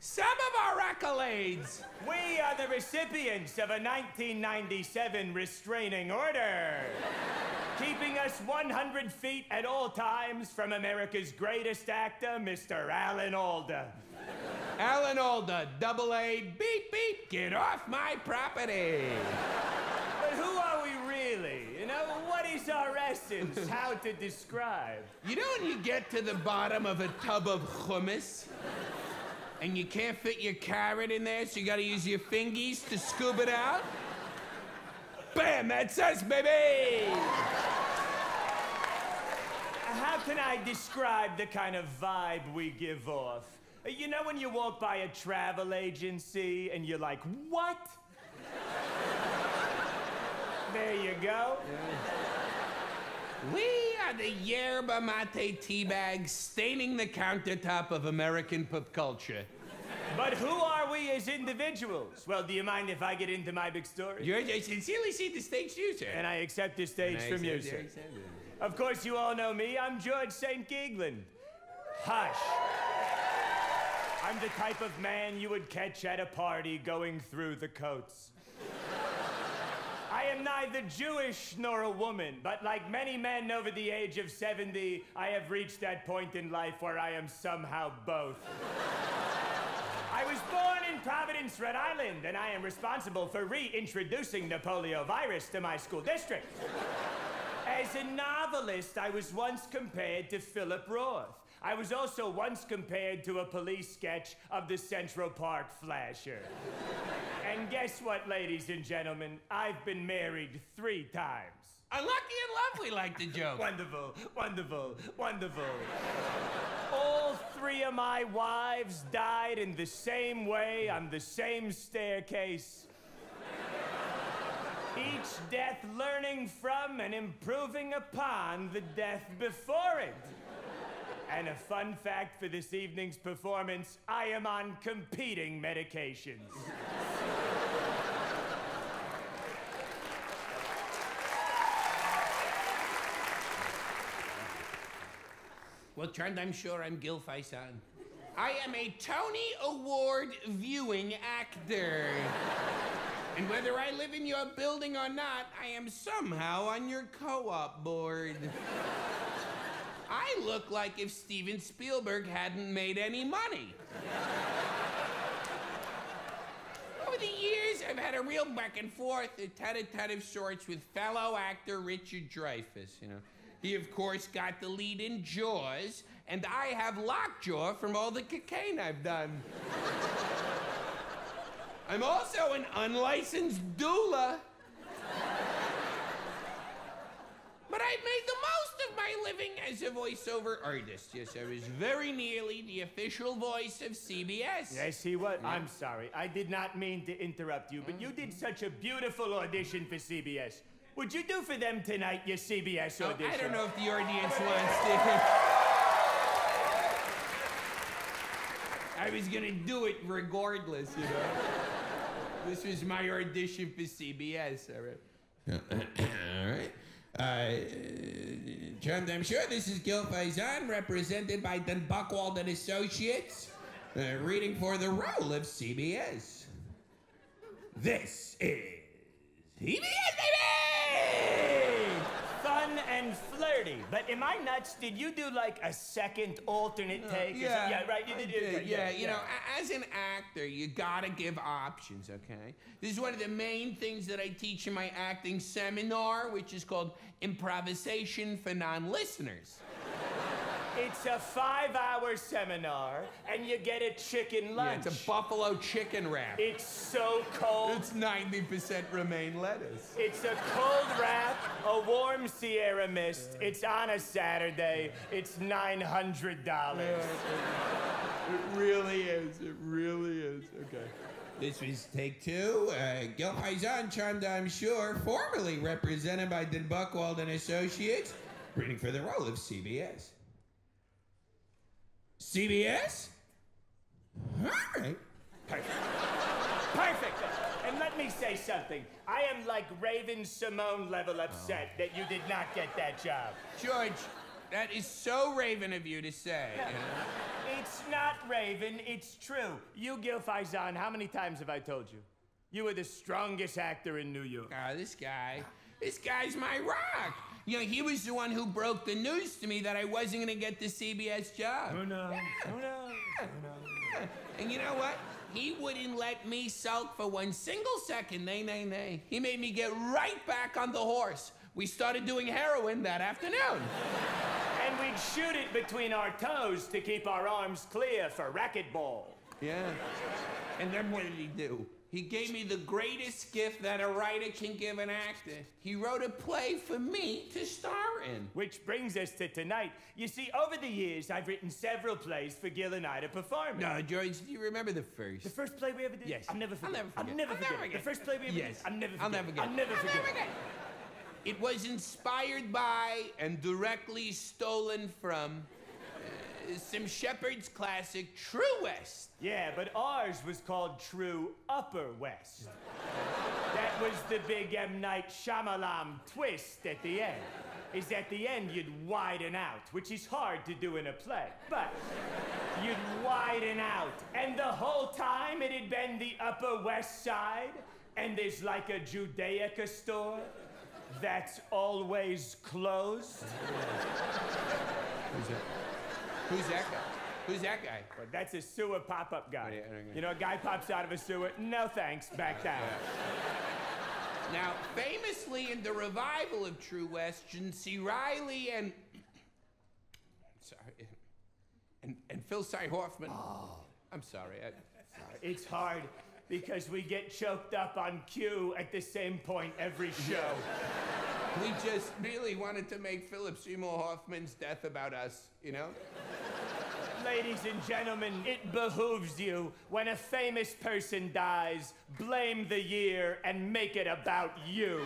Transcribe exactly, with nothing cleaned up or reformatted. some of our accolades. We are the recipients of a nineteen ninety-seven restraining order, keeping us one hundred feet at all times from America's greatest actor, Mister Alan Alda. Alan Alda, double A, beep, beep, get off my property. But who are we really? You know, what is our essence? How to describe? You know when you get to the bottom of a tub of hummus, and you can't fit your carrot in there, so you gotta use your fingies to scoop it out? Bam, that's us, baby! How can I describe the kind of vibe we give off? You know when you walk by a travel agency and you're like, what? There you go. Yeah. We are the yerba mate tea bags staining the countertop of American pop culture. But who are we as individuals? Well, do you mind if I get into my big story? You sincerely see the stage you, sir. And I accept the stage from you, sir. Of course, you all know me. I'm George Saint Geegland. Hush. I'm the type of man you would catch at a party going through the coats. I am neither Jewish nor a woman, but like many men over the age of seventy, I have reached that point in life where I am somehow both. I was born in Providence, Rhode Island, and I am responsible for reintroducing the polio virus to my school district. As a novelist, I was once compared to Philip Roth. I was also once compared to a police sketch of the Central Park Flasher. And guess what, ladies and gentlemen? I've been married three times. Unlucky and lovely, like the joke. Wonderful, wonderful, wonderful. All three of my wives died in the same way on the same staircase. Each death learning from and improving upon the death before it. And a fun fact for this evening's performance, I am on competing medications. Well, Trent, I'm sure I'm Gil Faizon. I am a Tony Award viewing actor. And whether I live in your building or not, I am somehow on your co-op board. I look like if Steven Spielberg hadn't made any money. Over the years, I've had a real back and forth, a ton of, ton of sorts with fellow actor Richard Dreyfuss, you know. He, of course, got the lead in Jaws, and I have lockjaw from all the cocaine I've done. I'm also an unlicensed doula. But I've made the most of my living as a voiceover artist. Yes, I was very nearly the official voice of C B S. Yes, he was. Yeah. I'm sorry. I did not mean to interrupt you, but you did such a beautiful audition for C B S. Would you do for them tonight, your C B S oh, audition? I don't know if the audience wants to. I was going to do it regardless, you know. This was my audition for C B S. All right. All right. Uh, Trent, I'm sure this is Gil Faizon, represented by Dan Buckwald and Associates, uh, reading for the role of C B S. This is C B S, baby! Fun and flirty, but am I nuts? Did you do like a second alternate uh, take? Yeah, yeah, right. You did, did, yeah, yeah, yeah, you know, as an actor, you gotta give options, okay? This is one of the main things that I teach in my acting seminar, which is called improvisation for non-listeners. It's a five-hour seminar, and you get a chicken lunch. Yeah, it's a buffalo chicken wrap. It's so cold. It's ninety percent romaine lettuce. It's a cold wrap, a warm Sierra Mist. Uh, it's on a Saturday. Yeah. It's nine hundred dollars. Yeah, it, it really is. It really is. Okay. This was take two. Uh, Gil Faizon, charmed, I'm sure, formerly represented by Dan Buckwald and Associates, reading for the role of C B S. C B S? All right. Perfect. Perfect. And let me say something. I am like Raven Simone level upset oh. that you did not get that job. George, that is so Raven of you to say. No. You know? It It's not, Raven. It's true. You, Gil Faizon, how many times have I told you? You were the strongest actor in New York. Oh, this guy. This guy's my rock. You know, he was the one who broke the news to me that I wasn't going to get the C B S job. Who knows? Yeah. Who knows? Yeah. Who knows? Yeah. And you know what? He wouldn't let me sulk for one single second. Nay, nay, nay. He made me get right back on the horse. We started doing heroin that afternoon. And we'd shoot it between our toes to keep our arms clear for racquetball. Yeah. And then what did he do? He gave me the greatest gift that a writer can give an actor. He wrote a play for me to star in. Which brings us to tonight. You see, over the years, I've written several plays for Gil and I to perform in. No, George, do you remember the first? The first play we ever did? Yes. I'll never forget. I'll never forget. The first play we ever did? Yes. I'll never forget. I'll never forget. I'll never forget. It was inspired by and directly stolen from Sam Shepard's classic, True West. Yeah, but ours was called True Upper West. That was the big M. Night Shyamalan twist at the end. Is at the end, you'd widen out, which is hard to do in a play. But you'd widen out. And the whole time, it had been the Upper West Side, and there's like a Judaica store that's always closed. Who's that? Who's that guy? Who's that guy? Well, that's a sewer pop-up guy. Oh, yeah, okay. You know, a guy pops out of a sewer, no thanks, back down. Now, famously in the revival of True West, C. Riley and... sorry. And, and Phil Seymour Hoffman. Oh. I'm sorry. I, sorry. It's hard because we get choked up on cue at the same point every show. We just really wanted to make Philip Seymour Hoffman's death about us, you know? Ladies and gentlemen, it behooves you, when a famous person dies, blame the year and make it about you.